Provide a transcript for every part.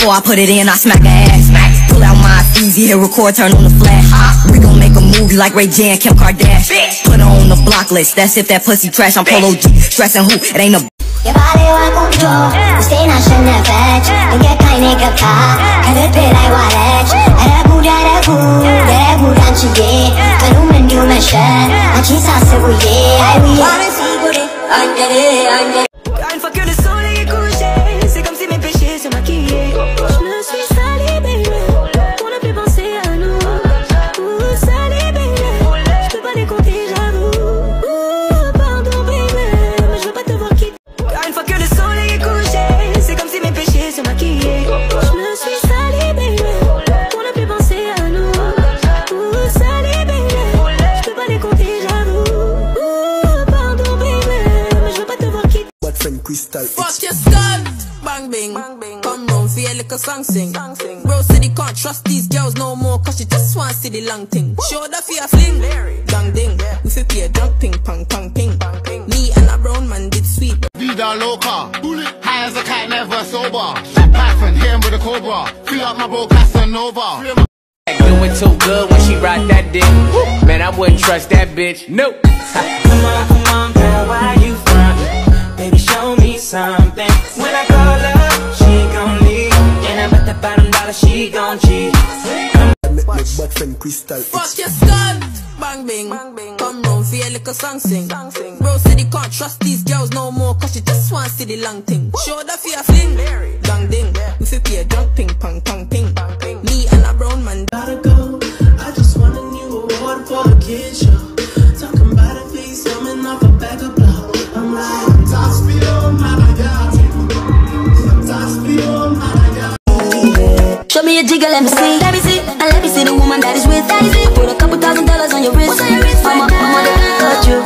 Before I put it in, I smack her ass. Pull out my easy, hit record, turn on the flash. We gon' make a movie like Ray J and Kim Kardashian. Put her on the block list, that's if that pussy trash. I'm Polo G, stressing who, it ain't no. Your body I control, stay not shun that fetch. And get kind of a car, cut it bit I want edge. That I would, I'm cheating. But I'm a new machine, I'm cheating, I'm so yeah, I will. I'm gonna. Fuck your stud, bang bing, come round for your little song sing. Bro said he can't trust these girls no more, cause she just wanna see the long thing. Show that for your fling, dang ding, we fi play a drunk ping pong pong ping. Me and a brown man did sweet. Vida loca, high as a cat, never sober. Shit passing, hit him with a cobra, feel like my bro Casanova. Doing too good when she ride that dick. Man, I wouldn't trust that bitch, nope. Come on, girl, why you front? Baby, show me something. When I call her, she gon' leave. And I bet that $1,000 she gon' cheat. Fuck your stud, bang bing, come round for your little song sing. Bro said he can't trust these girls no more, cause she just wanna see the long thing. Show that for your fling, dang ding, we fi play a drunk ping pong pong ping. Me and a brown man gotta go. I just want a new award for a kid show. Talking about a face coming off a bag of blow. I'm like, show me a jigger, let me see, and let me see the woman that is with. I put a couple $1,000 on your wrist. Mama, got you.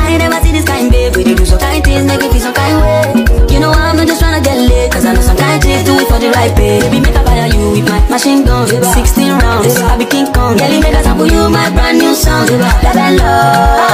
I ain't never seen this kind, babe. We do some kind things, make it feel some kind way. You know I'm not just tryna get lit, cause I know some kind things do it for the right pay. Baby, make a fire you with my machine gun, 16 rounds. I be King Kong, girl, make a sample you my brand new song. Love and love.